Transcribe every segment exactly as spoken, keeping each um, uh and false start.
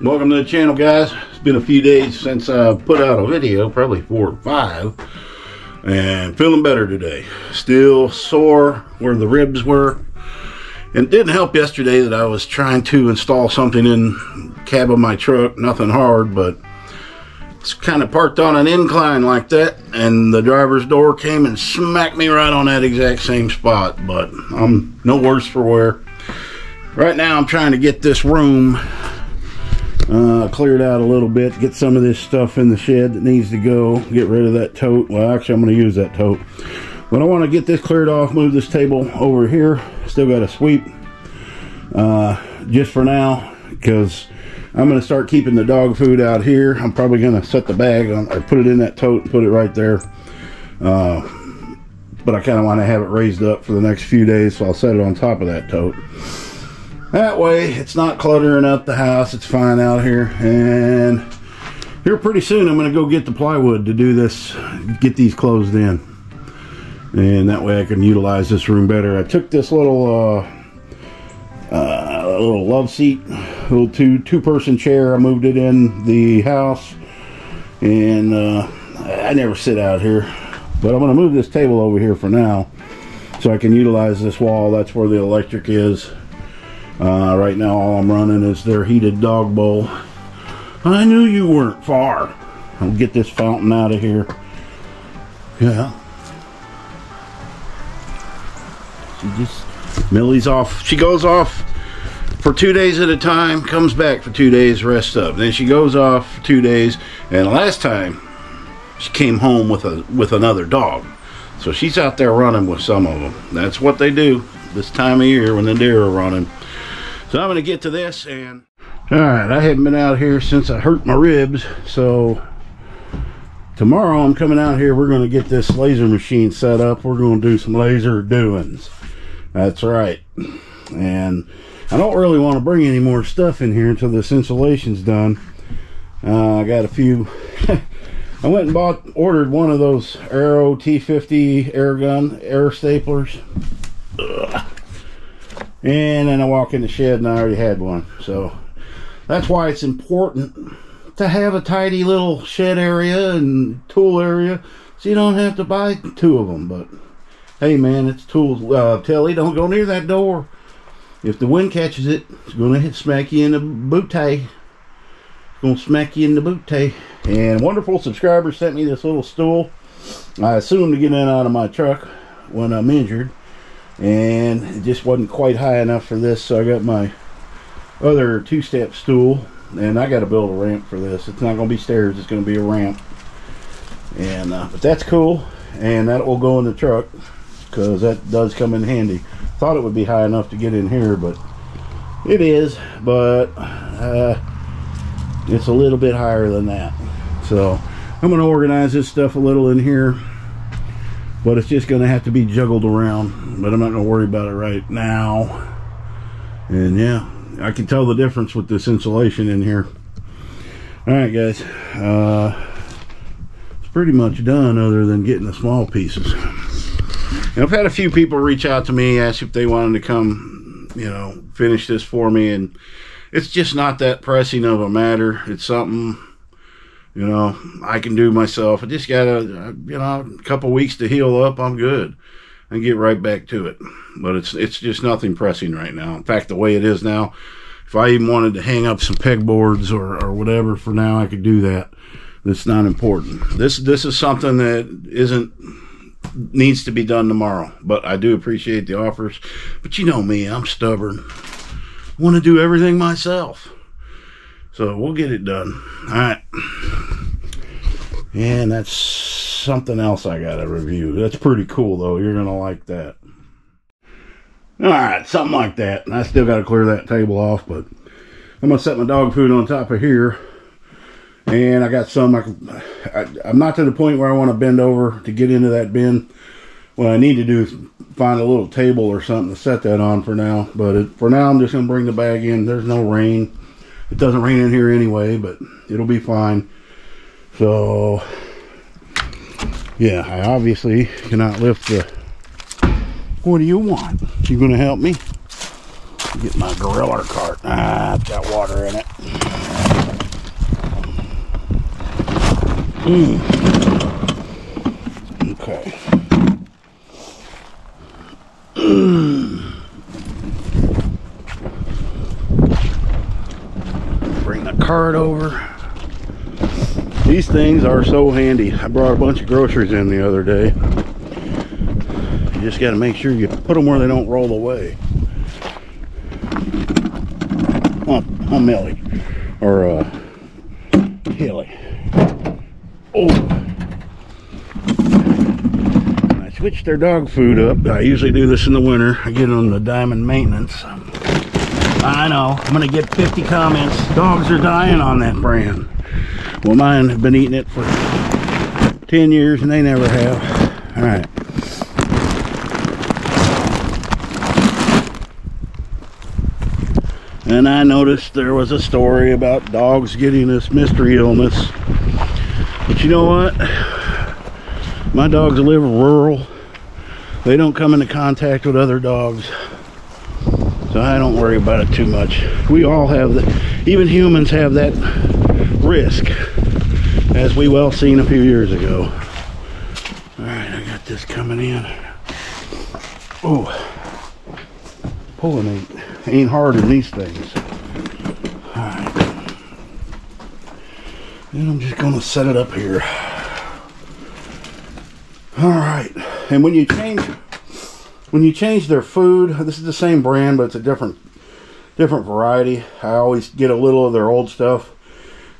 Welcome to the channel, guys. It's been a few days since I put out a video, probably four or five, and feeling better today. Still sore where the ribs were, and it didn't help yesterday that I was trying to install something in the cab of my truck. Nothing hard, but it's kind of parked on an incline like that, and the driver's door came and smacked me right on that exact same spot. But I'm no worse for wear. Right now I'm trying to get this room uh, cleared out a little bit, get some of this stuff in the shed that needs to go, get rid of that tote. Well, actually I'm going to use that tote, but I want to get this cleared off, move this table over here. Still got a sweep uh, just for now, because I'm going to start keeping the dog food out here. I'm probably going to set the bag on, or put it in that tote and put it right there. Uh, but I kind of want to have it raised up for the next few days, so I'll set it on top of that tote. That way it's not cluttering up the house. It's fine out here. And here pretty soon I'm going to go get the plywood to do this, get these closed in. And that way I can utilize this room better. I took this little, uh, uh, little love seat, little two two person chair. I moved it in the house, and uh, I never sit out here, but I'm going to move this table over here for now so I can utilize this wall. That's where the electric is. Uh, right now all I'm running is their heated dog bowl. I knew you weren't far. I'll get this fountain out of here. Yeah, she just Millie's off. She goes off for two days at a time, comes back for two days, rest up. Then she goes off for two days, and last time she came home with a with another dog. So she's out there running with some of them. That's what they do this time of year when the deer are running. So I'm gonna get to this. And all right, I haven't been out here since I hurt my ribs. So tomorrow I'm coming out here. We're gonna get this laser machine set up. We're gonna do some laser doings. That's right. And I don't really want to bring any more stuff in here until this insulation's done. Uh, I got a few. I went and bought, ordered one of those Aero T fifty air gun, air staplers. Ugh. And then I walk in the shed and I already had one. So that's why it's important to have a tidy little shed area and tool area, so you don't have to buy two of them. But hey man, it's tools. Uh, Telly, don't go near that door. If the wind catches it, it's going to smack you in the bootay. It's going to smack you in the bootay. And a wonderful subscriber sent me this little stool, I assume to get in and out of my truck when I'm injured. And it just wasn't quite high enough for this, so I got my other two-step stool. And I got to build a ramp for this. It's not going to be stairs, it's going to be a ramp. And uh, but that's cool. And that will go in the truck, because that does come in handy. Thought it would be high enough to get in here, but it is, but uh, it's a little bit higher than that. So I'm going to organize this stuff a little in here, but it's just going to have to be juggled around. But I'm not going to worry about it right now. And yeah, I can tell the difference with this insulation in here. All right guys, uh, it's pretty much done other than getting the small pieces. I've had a few people reach out to me, ask if they wanted to come, you know, finish this for me, and it's just not that pressing of a matter. It's something, you know, I can do myself. I just got a, you know, a couple weeks to heal up. I'm good and get right back to it. But it's it's just nothing pressing right now. In fact, the way it is now, if I even wanted to hang up some pegboards or or whatever for now, I could do that. That's not important. This this is something that isn't. Needs to be done tomorrow, but I do appreciate the offers. But you know me, I'm stubborn. I want to do everything myself, so we'll get it done. All right, and that's something else I got to review. That's pretty cool though. You're gonna like that. All right, something like that. And I still got to clear that table off, but I'm gonna set my dog food on top of here. And I got some, I can, I, I'm not to the point where I want to bend over to get into that bin. What I need to do is find a little table or something to set that on for now. But it, for now, I'm just going to bring the bag in. There's no rain. It doesn't rain in here anyway, but it'll be fine. So, yeah, I obviously cannot lift the... What do you want? You going to help me? Get my gorilla cart. Ah, it's got water in it. Mm. Okay. Bring the cart over. These things are so handy. I brought a bunch of groceries in the other day. You just got to make sure you put them where they don't roll away. On, on Millie. Or, uh, Hilly. Oh. When I switched their dog food up. I usually do this in the winter. I get on the Diamond Maintenance. I know. I'm going to get fifty comments. Dogs are dying on that brand. Well, mine have been eating it for ten years and they never have. All right. And I noticed there was a story about dogs getting this mystery illness. But you know what? My dogs live rural. They don't come into contact with other dogs. So I don't worry about it too much. We all have that. Even humans have that risk. As we well seen a few years ago. Alright, I got this coming in. Oh. Pulling it. Ain't hard in these things. Alright. And I'm just gonna set it up here. Alright. And when you change when you change their food, this is the same brand, but it's a different different variety. I always get a little of their old stuff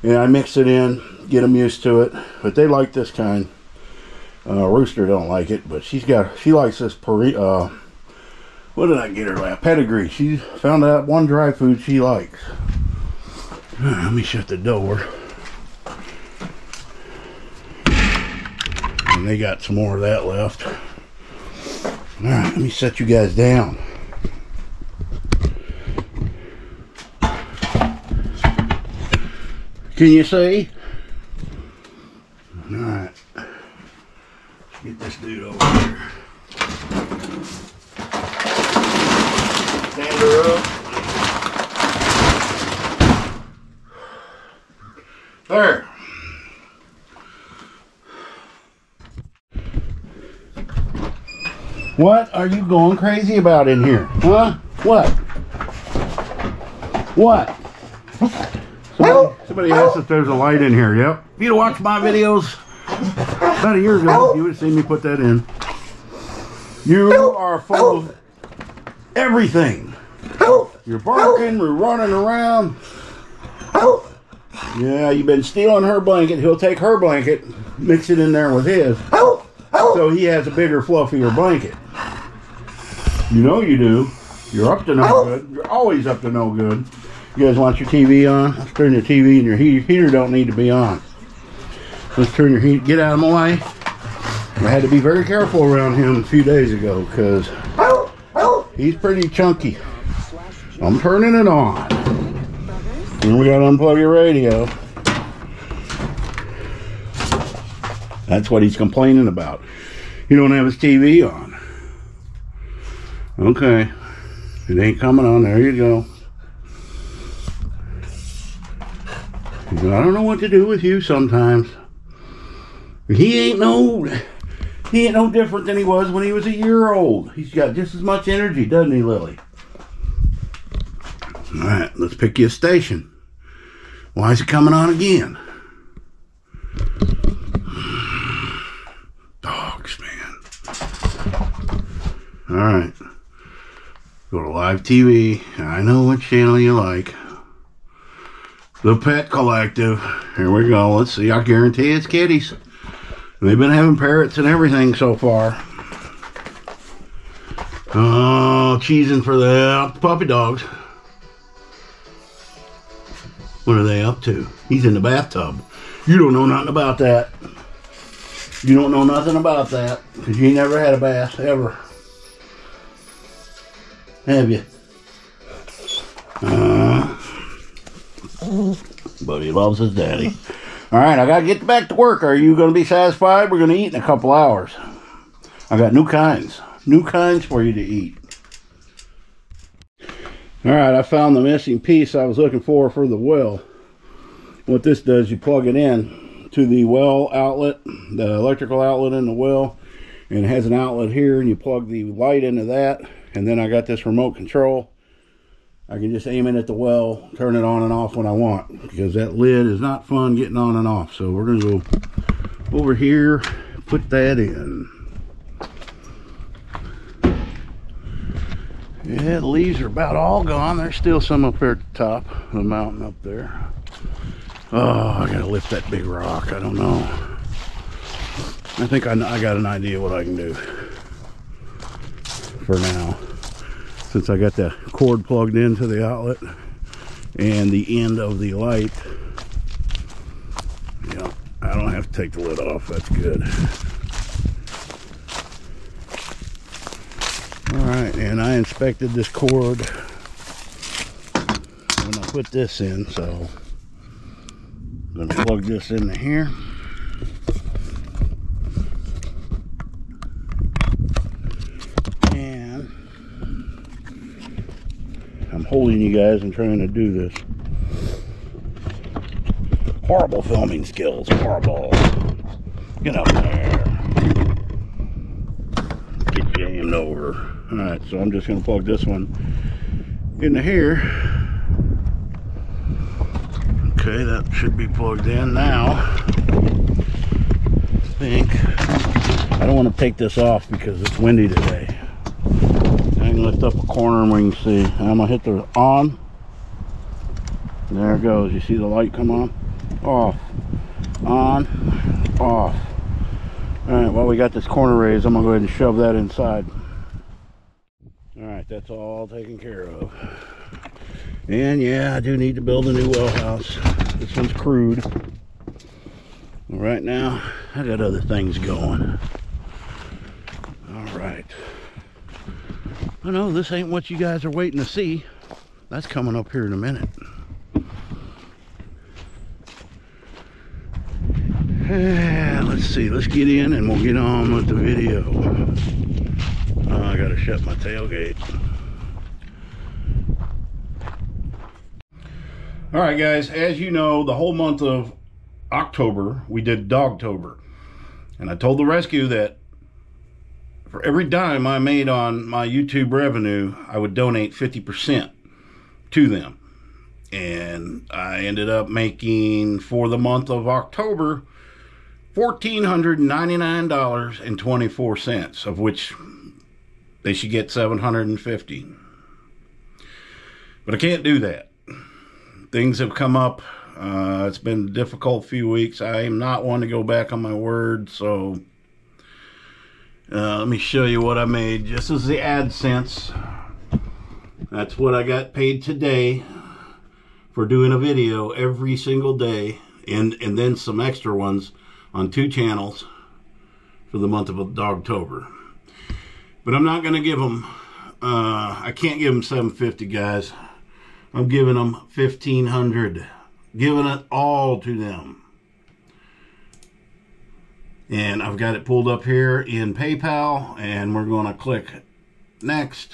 and I mix it in, get them used to it. But they like this kind. Uh, Rooster don't like it, but she's got she likes this peri uh what did I get her last? Pedigree. She found out one dry food she likes. Right, let me shut the door. And they got some more of that left. Alright, let me set you guys down. Can you see? Alright. Let's get this dude over here. Stand her up. There. What are you going crazy about in here? Huh? What? What? Somebody, somebody asked if there's a light in here. Yep. If you'd watched my videos about a year ago, you would have seen me put that in. You are full of everything. You're barking, you're running around. Yeah, you've been stealing her blanket. He'll take her blanket, mix it in there with his, so he has a bigger, fluffier blanket. You know you do. You're up to no good. You're always up to no good. You guys want your T V on? Let's turn your T V and your heater. Heater don't need to be on. Let's turn your heat. Get out of my way. I had to be very careful around him a few days ago because he's pretty chunky. I'm turning it on. And we gotta unplug your radio. That's what he's complaining about. He don't have his T V on. Okay. It ain't coming on. There you go. He said, I don't know what to do with you sometimes. He ain't no... He ain't no different than he was when he was a year old. He's got just as much energy, doesn't he, Lily? Alright, let's pick you a station. Why is it coming on again? Dogs, man. Alright. Go to live T V. I know what channel you like. The Pet Collective. Here we go. Let's see. I guarantee it's kitties. They've been having parrots and everything so far. Oh, cheesing for the puppy dogs. What are they up to? He's in the bathtub. You don't know nothing about that. You don't know nothing about that. Because you ain't never had a bath, ever. Have you? Uh, but he loves his daddy. Alright, I gotta get back to work. Are you gonna be satisfied? We're gonna eat in a couple hours. I got new kinds. New kinds for you to eat. Alright, I found the missing piece I was looking for for the well. What this does, you plug it in to to the well outlet, the electrical outlet in the well, and it has an outlet here, and you plug the light into that, and then I got this remote control. I can just aim it at the well, turn it on and off when I want, because that lid is not fun getting on and off. So we're gonna go over here, put that in. Yeah, the leaves are about all gone. There's still some up there at the top of the mountain up there. Oh, I gotta lift that big rock. I don't know. I think I, I got an idea what I can do for now, since I got the cord plugged into the outlet and the end of the light. Yeah, I don't have to take the lid off. That's good. All right, and I inspected this cord when I put this in, so I'm going to plug this into here. And I'm holding you guys and trying to do this. Horrible filming skills, horrible. Get up there. Get jammed over. All right, so I'm just gonna plug this one into here. Okay, that should be plugged in now. I think I don't want to take this off because it's windy today. I can lift up a corner and we can see. I'm gonna hit the on. There it goes. You see the light come on, off, on, off. All right, while we got this corner raised, I'm gonna go ahead and shove that inside. All right, that's all taken care of. And yeah, I do need to build a new well house. This one's crude. Right now, I got other things going. All right. I know this ain't what you guys are waiting to see. That's coming up here in a minute. Yeah, let's see, let's get in and we'll get on with the video. Oh, I gotta shut my tailgate. All right, guys, as you know, the whole month of October, we did Dogtober. And I told the rescue that for every dime I made on my YouTube revenue, I would donate fifty percent to them. And I ended up making, for the month of October, one thousand four hundred ninety-nine dollars and twenty-four cents, of which they should get seven hundred fifty. But I can't do that. Things have come up. Uh, it's been a difficult few weeks. I am not one to go back on my word, so uh, let me show you what I made. This is the AdSense. That's what I got paid today for doing a video every single day, and, and then some extra ones on two channels for the month of Dogtober. But I'm not going to give them, uh, I can't give them seven fifty, guys. I'm giving them fifteen hundred, giving it all to them. And I've got it pulled up here in PayPal, and we're going to click next.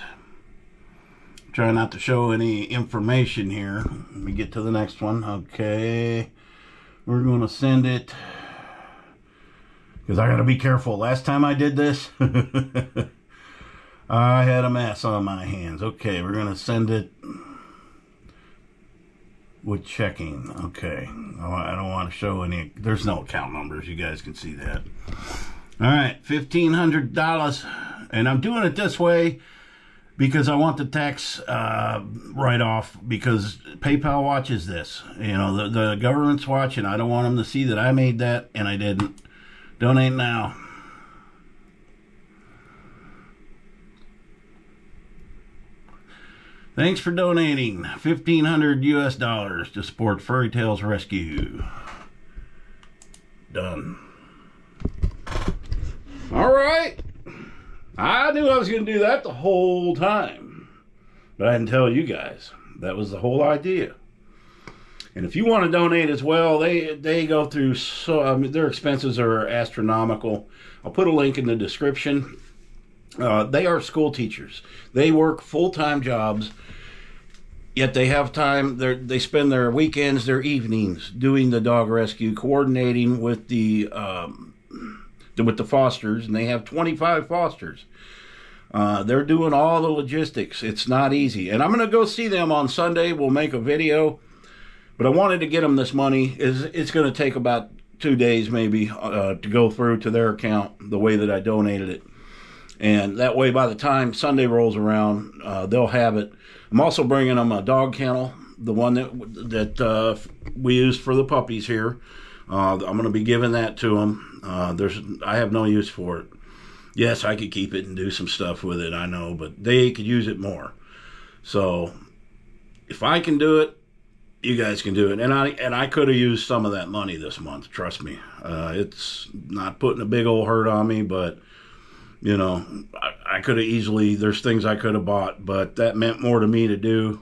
Try not to show any information here. Let me get to the next one. Okay, we're going to send it, because I got to be careful. Last time I did this, I had a mess on my hands. Okay, we're going to send it with checking. Okay, I don't want to show any. There's no account numbers. You guys can see that. All right, fifteen hundred dollars. And I'm doing it this way because I want the tax uh, write-off, because PayPal watches this. You know, the, the government's watching. I don't want them to see that I made that, and I didn't. Donate now. Thanks for donating fifteen hundred U S dollars to support Furry Tails Rescue. Done. All right. I knew I was going to do that the whole time, but I didn't tell you guys. That was the whole idea. And if you want to donate as well, they they go through, so I mean, their expenses are astronomical. I'll put a link in the description. Uh, they are school teachers. They work full-time jobs Yet they have time, they spend their weekends, their evenings doing the dog rescue, coordinating with the, um, with the fosters, and they have twenty-five fosters. Uh, they're doing all the logistics. It's not easy. And I'm going to go see them on Sunday. We'll make a video. But I wanted to get them this money. It's, it's going to take about two days maybe uh, to go through to their account the way that I donated it. And that way, by the time Sunday rolls around, uh, they'll have it. I'm also bringing them a dog kennel, the one that that uh, we used for the puppies here. Uh, I'm going to be giving that to them. Uh, there's, I have no use for it. Yes, I could keep it and do some stuff with it, I know, but they could use it more. So if I can do it, you guys can do it. And I and I could have used some of that money this month, trust me. Uh, it's not putting a big old hurt on me, but... You know, I, I could have easily, there's things I could have bought, but that meant more to me to do,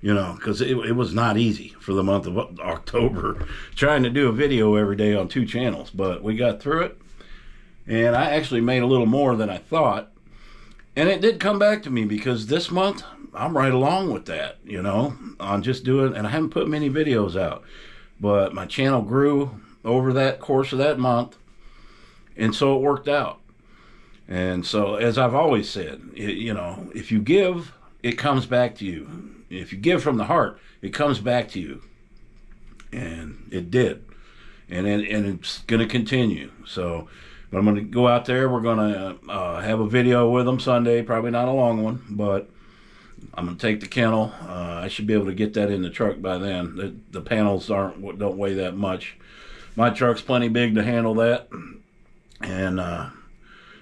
you know, because it, it was not easy for the month of October, trying to do a video every day on two channels, but we got through it, and I actually made a little more than I thought, and it did come back to me, because this month, I'm right along with that, you know, on just doing, and I haven't put many videos out, but my channel grew over that course of that month, and so it worked out. And so, as I've always said, it, you know, if you give, it comes back to you. If you give from the heart, it comes back to you. And it did. And it, and it's going to continue. So, but I'm going to go out there. We're going to uh, have a video with them Sunday. Probably not a long one, but I'm going to take the kennel. Uh, I should be able to get that in the truck by then. The, the panels aren't don't weigh that much. My truck's plenty big to handle that. And, uh...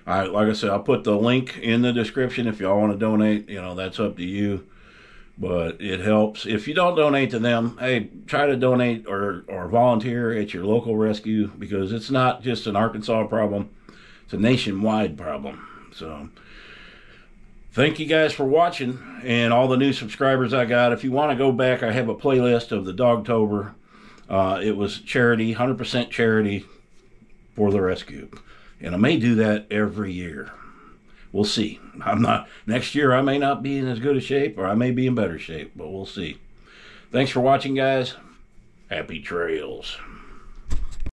I, like I said, I'll put the link in the description if y'all want to donate. You know, that's up to you. But it helps. If you don't donate to them, hey, try to donate or, or volunteer at your local rescue, because it's not just an Arkansas problem. It's a nationwide problem. So, thank you guys for watching and all the new subscribers I got. If you want to go back, I have a playlist of the Dogtober. Uh, it was charity, one hundred percent charity for the rescue. And I may do that every year. We'll see. I'm not, next year I may not be in as good a shape, or I may be in better shape, but we'll see. Thanks for watching, guys. Happy trails.